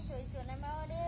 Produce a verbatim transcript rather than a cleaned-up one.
tí thủy chuột em ơi đi.